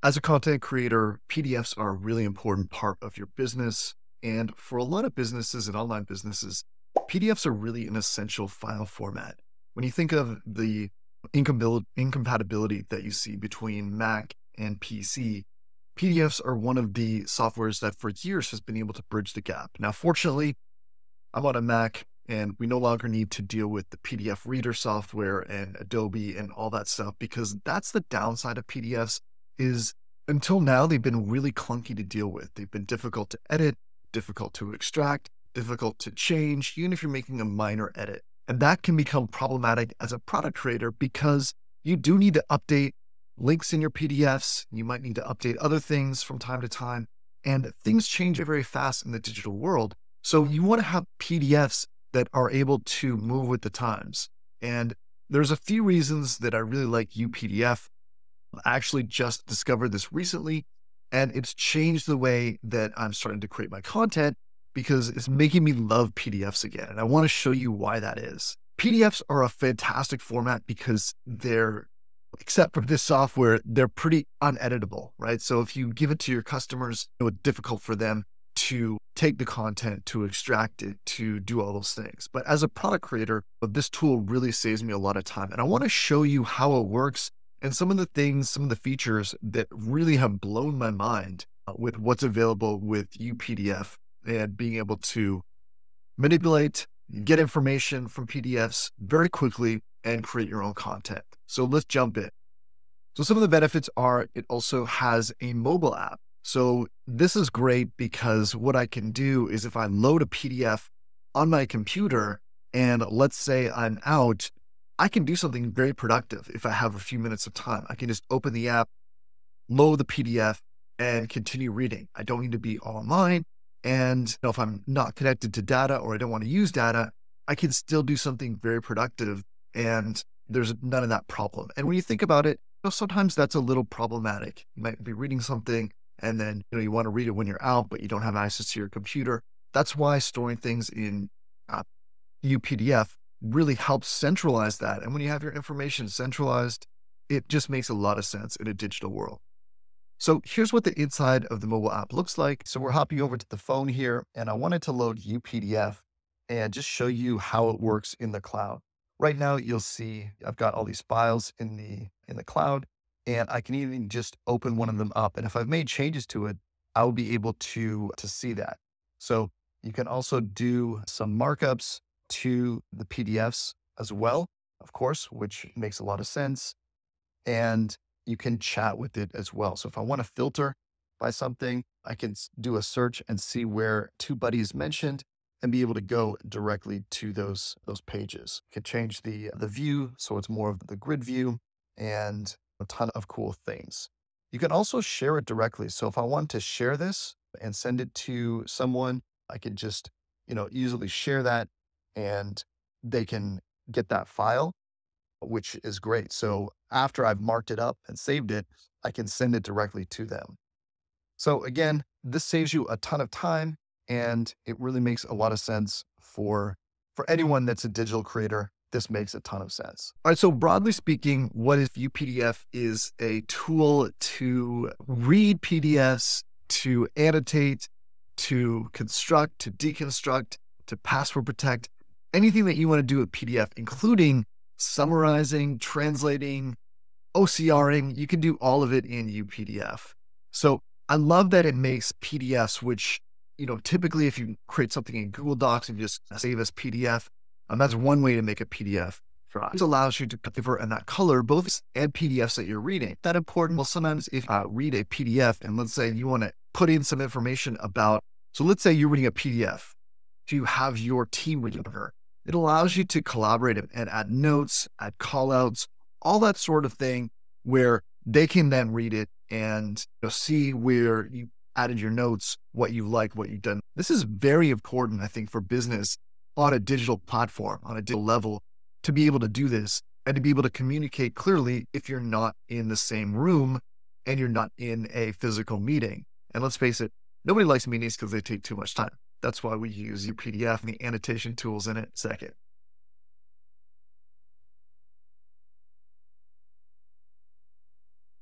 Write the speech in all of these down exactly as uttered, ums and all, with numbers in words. As a content creator, P D Fs are a really important part of your business. And for a lot of businesses and online businesses, P D Fs are really an essential file format. When you think of the incompatibility that you see between Mac and P C, P D Fs are one of the softwares that for years has been able to bridge the gap. Now, fortunately, I'm on a Mac and we no longer need to deal with the P D F reader software and Adobe and all that stuff, because that's the downside of P D Fs. Is until now, they've been really clunky to deal with. They've been difficult to edit, difficult to extract, difficult to change, even if you're making a minor edit. And that can become problematic as a product creator, because you do need to update links in your P D Fs. You might need to update other things from time to time, and things change very fast in the digital world. So you want to have P D Fs that are able to move with the times. And there's a few reasons that I really like U P D F. I actually just discovered this recently, and it's changed the way that I'm starting to create my content, because it's making me love P D Fs again. And I want to show you why that is. P D Fs are a fantastic format because they're, except for this software, they're pretty uneditable, right? So if you give it to your customers, it's difficult for them to take the content, to extract it, to do all those things. But as a product creator, this tool really saves me a lot of time. And I want to show you how it works and some of the things, some of the features that really have blown my mind with what's available with U P D F and being able to manipulate, get information from P D Fs very quickly and create your own content. So let's jump in. So some of the benefits are it also has a mobile app. So this is great because what I can do is if I load a P D F on my computer and let's say I'm out, I can do something very productive. If I have a few minutes of time, I can just open the app, load the P D F, and continue reading. I don't need to be online. And you know, if I'm not connected to data or I don't want to use data, I can still do something very productive. And there's none of that problem. And when you think about it, you know, sometimes that's a little problematic. You might be reading something and then you know you want to read it when you're out, but you don't have access to your computer. That's why storing things in uh, U P D F really helps centralize that. And when you have your information centralized, it just makes a lot of sense in a digital world. So here's what the inside of the mobile app looks like. So we're hopping over to the phone here, and I wanted to load U P D F and just show you how it works in the cloud. Right now, you'll see I've got all these files in the, in the cloud, and I can even just open one of them up. And if I've made changes to it, I'll be able to, to see that. So you can also do some markups to the P D Fs as well, of course, which makes a lot of sense. And you can chat with it as well. So if I want to filter by something, I can do a search and see where TubeBuddy is mentioned and be able to go directly to those, those pages. You can change the, the view, so it's more of the grid view, and a ton of cool things. You can also share it directly. So if I want to share this and send it to someone, I can just, you know, easily share that, and they can get that file, which is great. So after I've marked it up and saved it, I can send it directly to them. So again, this saves you a ton of time, and it really makes a lot of sense for, for anyone that's a digital creator. This makes a ton of sense. All right, so broadly speaking, what if U P D F is a tool to read P D Fs, to annotate, to construct, to deconstruct, to password protect, anything that you want to do with P D F, including summarizing, translating, O C R ing, you can do all of it in U P D F. So I love that it makes P D Fs, which, you know, typically if you create something in Google Docs and just save as P D F, um, that's one way to make a P D F. This allows you to cover and not color both and P D Fs that you're reading. That important. Well, sometimes if I read a P D F and let's say you want to put in some information about, so let's say you're reading a P D F. You have your team with her. It allows you to collaborate and add notes, add callouts, all that sort of thing, where they can then read it and you know, see where you added your notes, what you like, what you've done. This is very important, I think, for business on a digital platform, on a digital level, to be able to do this and to be able to communicate clearly if you're not in the same room and you're not in a physical meeting. And let's face it, nobody likes meetings because they take too much time. That's why we use U P D F and the annotation tools in it second.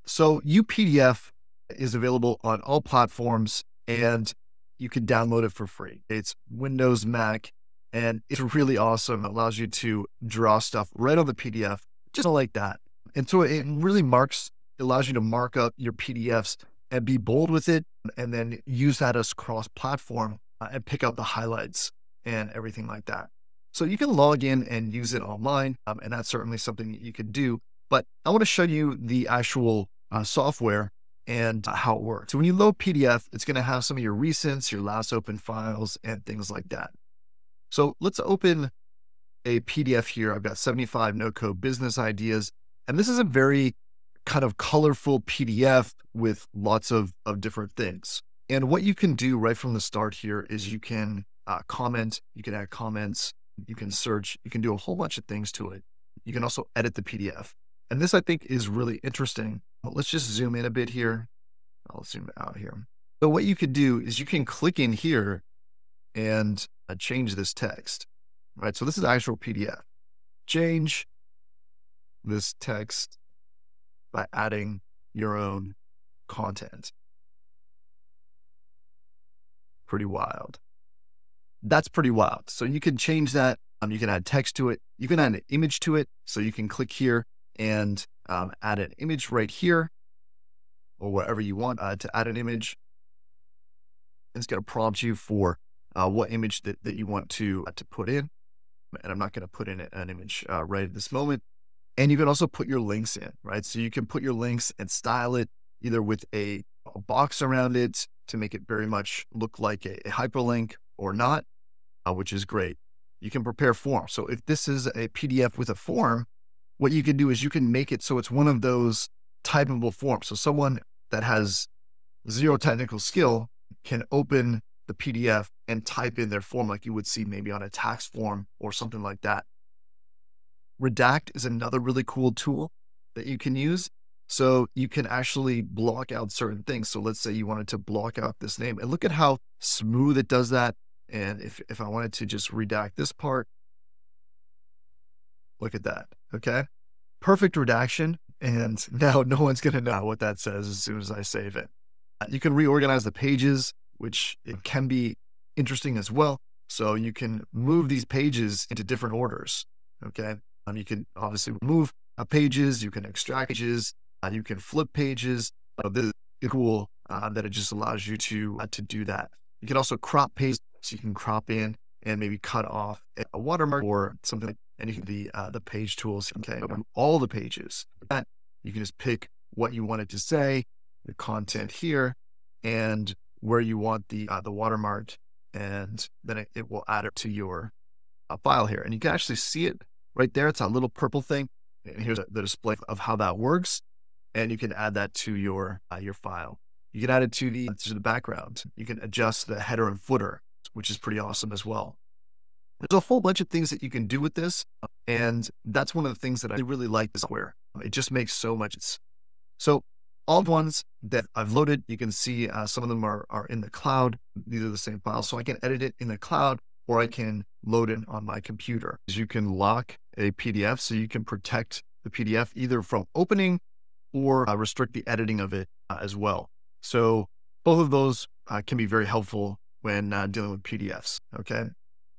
So U P D F is available on all platforms, and you can download it for free. It's Windows, Mac, and it's really awesome. It allows you to draw stuff right on the P D F, just like that. And so it really marks, it allows you to mark up your P D Fs and be bold with it, and then use that as cross-platform uh, and pick out the highlights and everything like that. So you can log in and use it online, um, and that's certainly something that you could do. But I want to show you the actual uh, software and uh, how it works. So when you load P D F, it's going to have some of your recents, your last open files, and things like that. So let's open a P D F here. I've got seventy-five no-code business ideas, and this is a very kind of colorful P D F with lots of, of different things. And what you can do right from the start here is you can uh, comment, you can add comments, you can search, you can do a whole bunch of things to it. You can also edit the P D F. And this I think is really interesting. Well, let's just zoom in a bit here. I'll zoom out here. So what you could do is you can click in here and uh, change this text, right? So this is actual P D F. Change this text by adding your own content. Pretty wild. That's pretty wild. So you can change that. Um, you can add text to it. You can add an image to it. So you can click here and um, add an image right here, or wherever you want uh, to add an image. It's going to prompt you for uh, what image that, that you want to, uh, to put in. And I'm not going to put in an image uh, right at this moment. And you can also put your links in, right? So you can put your links and style it either with a, a box around it to make it very much look like a, a hyperlink or not, uh, which is great. You can prepare forms. So if this is a P D F with a form, what you can do is you can make it so it's one of those typable forms. So someone that has zero technical skill can open the P D F and type in their form like you would see maybe on a tax form or something like that. Redact is another really cool tool that you can use. So you can actually block out certain things. So let's say you wanted to block out this name, and look at how smooth it does that. And if, if I wanted to just redact this part, look at that. Okay. Perfect redaction. And now no one's going to know what that says as soon as I save it. You can reorganize the pages, which it can be interesting as well. So you can move these pages into different orders. Okay. Um, you can obviously remove uh, pages, you can extract pages, uh, you can flip pages. Uh, this is cool uh, that it just allows you to, uh, to do that. You can also crop pages, so you can crop in and maybe cut off a watermark or something, like, and you can the, uh, the page tools, okay, all the pages. That you can just pick what you want it to say, the content here, and where you want the, uh, the watermark, and then it, it will add it to your uh, file here. And you can actually see it right there. It's a little purple thing. And here's the display of how that works. And you can add that to your, uh, your file. You can add it to the, to the background. You can adjust the header and footer, which is pretty awesome as well. There's a whole bunch of things that you can do with this. And that's one of the things that I really like this software. It just makes so much sense. So all the ones that I've loaded, you can see uh, some of them are, are in the cloud. These are the same files. So I can edit it in the cloud, or I can load it on my computer. You can lock a P D F, so you can protect the P D F either from opening or uh, restrict the editing of it uh, as well. So both of those uh, can be very helpful when uh, dealing with P D Fs, okay?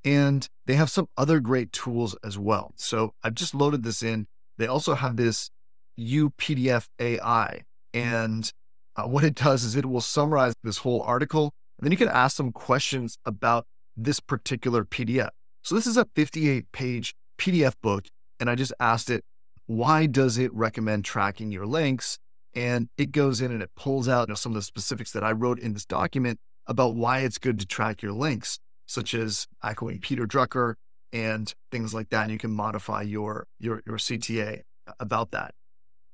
And they have some other great tools as well. So I've just loaded this in. They also have this U P D F A I, and uh, what it does is it will summarize this whole article, and then you can ask some questions about this particular P D F. So this is a fifty-eight page P D F book, and I just asked it, why does it recommend tracking your links? And it goes in and it pulls out, you know, some of the specifics that I wrote in this document about why it's good to track your links, such as echoing Peter Drucker and things like that. And you can modify your, your, your C T A about that.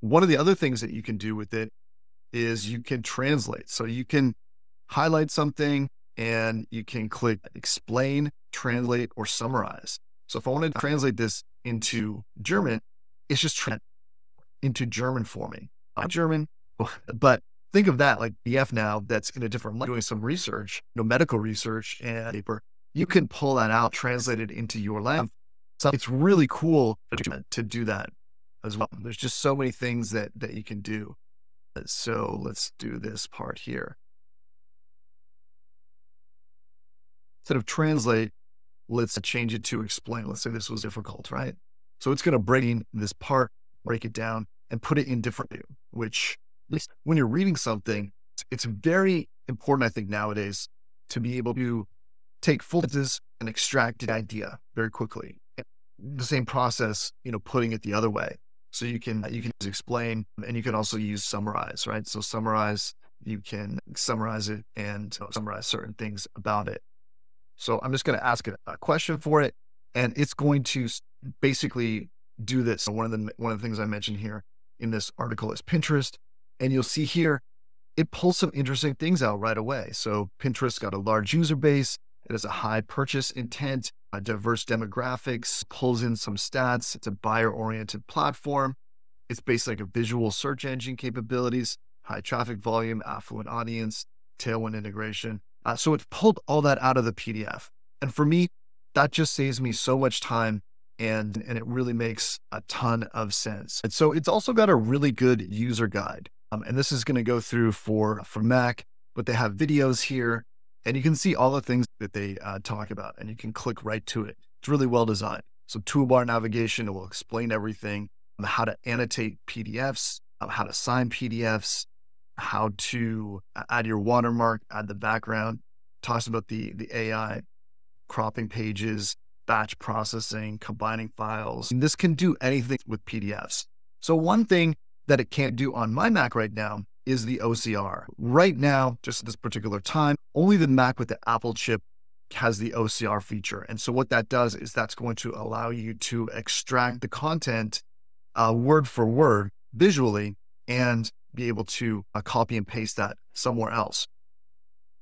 One of the other things that you can do with it is you can translate. So you can highlight something and you can click explain, translate, or summarize. So if I wanted to translate this into German, it's just translate into German for me. I'm German, but think of that like B F now that's in a different language, doing some research, you know, medical research and paper. You can pull that out, translate it into your language. So it's really cool to do that as well. There's just so many things that, that you can do. So let's do this part here. Instead of translate, let's change it to explain. Let's say this was difficult, right? So it's going to break in this part, break it down, and put it in different view, which at least when you're reading something, it's very important, I think, nowadays to be able to take full sentences and extract an idea very quickly. The same process, you know, putting it the other way. So you can, you can explain, and you can also use summarize, right? So summarize, you can summarize it and summarize certain things about it. So I'm just going to ask it a question for it, and it's going to basically do this. So one of the, one of the things I mentioned here in this article is Pinterest, and you'll see here, it pulls some interesting things out right away. So Pinterest got a large user base. It has a high purchase intent, a diverse demographics, pulls in some stats. It's a buyer-oriented platform. It's based like a visual search engine capabilities, high traffic volume, affluent audience, Tailwind integration. Uh, so it's pulled all that out of the P D F. And for me, that just saves me so much time, and, and it really makes a ton of sense. And so it's also got a really good user guide. Um, and this is going to go through for, for Mac, but they have videos here, and you can see all the things that they uh, talk about, and you can click right to it. It's really well designed. So toolbar navigation, it will explain everything, um, how to annotate P D Fs, um, how to sign P D Fs, how to add your watermark, add the background, talks about the, the A I, cropping pages, batch processing, combining files. And this can do anything with P D Fs. So one thing that it can't do on my Mac right now is the O C R. Right now, just at this particular time, only the Mac with the Apple chip has the O C R feature. And so what that does is that's going to allow you to extract the content uh, word for word visually and be able to uh, copy and paste that somewhere else.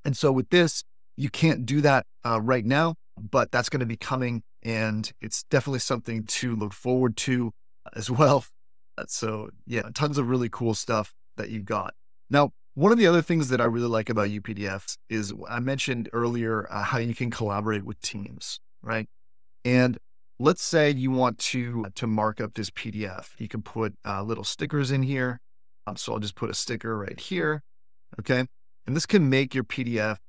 And so with this, you can't do that uh, right now, but that's going to be coming, and it's definitely something to look forward to as well. So yeah, tons of really cool stuff that you've got. Now, one of the other things that I really like about U P D Fs is I mentioned earlier uh, how you can collaborate with teams, right? And let's say you want to, uh, to mark up this P D F. You can put uh, little stickers in here. Um, so I'll just put a sticker right here. Okay. And this can make your P D F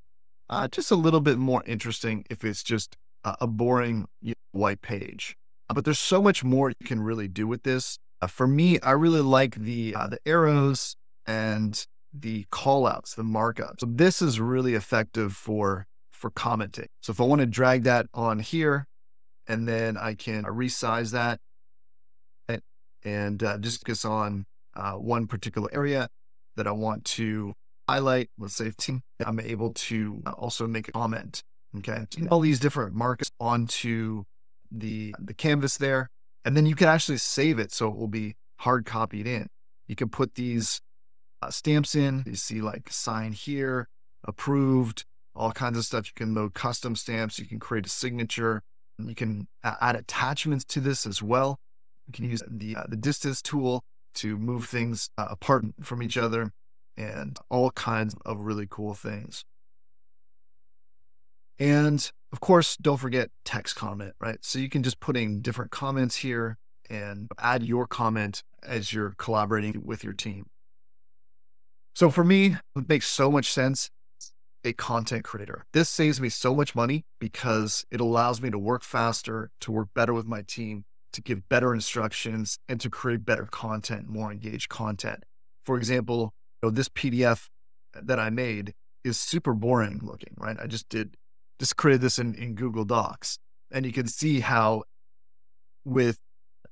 uh, just a little bit more interesting if it's just uh, a boring you know, white page. Uh, but there's so much more you can really do with this. Uh, for me, I really like the, uh, the arrows and the callouts, the markups. So this is really effective for, for commenting. So if I want to drag that on here, and then I can resize that and, and uh, just focus on uh, one particular area that I want to highlight. Let's say I'm able to also make a comment. Okay. All these different markers onto the, the canvas there. And then you can actually save it, so it will be hard copied in. You can put these uh, stamps in. You see like sign here, approved, all kinds of stuff. You can load custom stamps. You can create a signature. You can add attachments to this as well. You can use the, uh, the distance tool to move things uh, apart from each other, and all kinds of really cool things. And of course, don't forget text comment, right? So you can just put in different comments here and add your comment as you're collaborating with your team. So for me, it makes so much sense, a content creator. This saves me so much money because it allows me to work faster, to work better with my team, to give better instructions, and to create better content, more engaged content. For example, you know, this P D F that I made is super boring looking, right? I just did just created this in, in Google Docs, and you can see how with,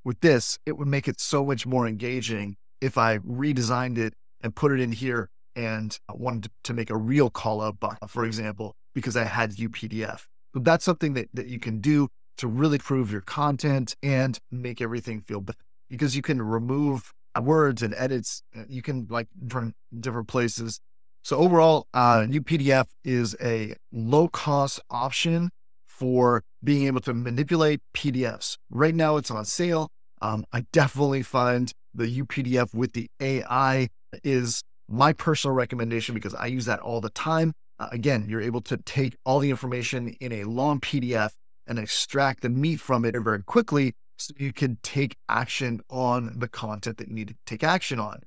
with this, it would make it so much more engaging if I redesigned it and put it in here, and I wanted to make a real call out button, for example, because I had U P D F. But that's something that, that you can do to really improve your content and make everything feel better, because you can remove words and edits. You can like different, different places. So overall, uh, U P D F is a low-cost option for being able to manipulate P D Fs. Right now, it's on sale. Um, I definitely find the U P D F with the A I is my personal recommendation because I use that all the time. Uh, again, you're able to take all the information in a long P D F and extract the meat from it very quickly so you can take action on the content that you need to take action on.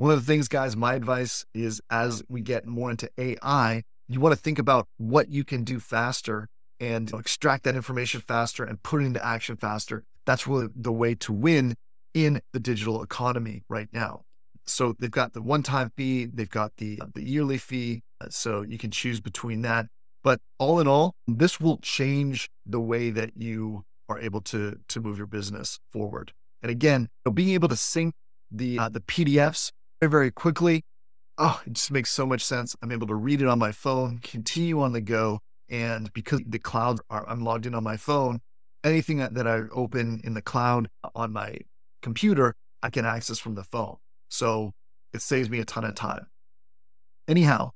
One of the things, guys, my advice is as we get more into A I, you want to think about what you can do faster and extract that information faster and put it into action faster. That's really the way to win in the digital economy right now. So they've got the one-time fee, they've got the, the yearly fee, so you can choose between that. But all in all, this will change the way that you are able to, to move your business forward. And again, you know, being able to sync the, uh, the P D Fs very, very quickly, oh, it just makes so much sense. I'm able to read it on my phone, continue on the go. And because the clouds are, I'm logged in on my phone, anything that, that I open in the cloud on my computer, I can access from the phone. So it saves me a ton of time. Anyhow,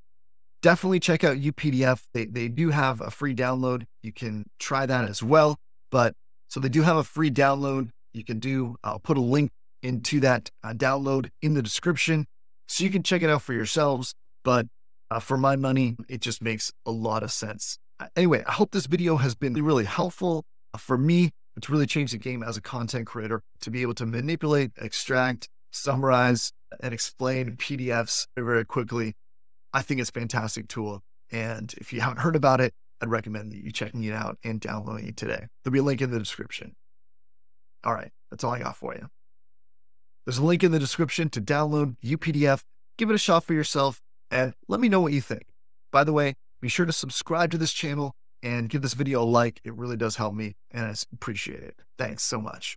definitely check out U P D F. They, they do have a free download. You can try that as well. But so they do have a free download. You can do, I'll put a link into that uh, download in the description so you can check it out for yourselves. But uh, for my money, it just makes a lot of sense. Anyway, I hope this video has been really helpful for me. It's really changed the game as a content creator to be able to manipulate, extract, summarize, and explain P D Fs very, very quickly. I think it's a fantastic tool. And if you haven't heard about it, I'd recommend that you checking it out and downloading it today. There'll be a link in the description. All right, that's all I got for you. There's a link in the description to download U P D F. Give it a shot for yourself and let me know what you think. By the way, be sure to subscribe to this channel and give this video a like. It really does help me and I appreciate it. Thanks so much.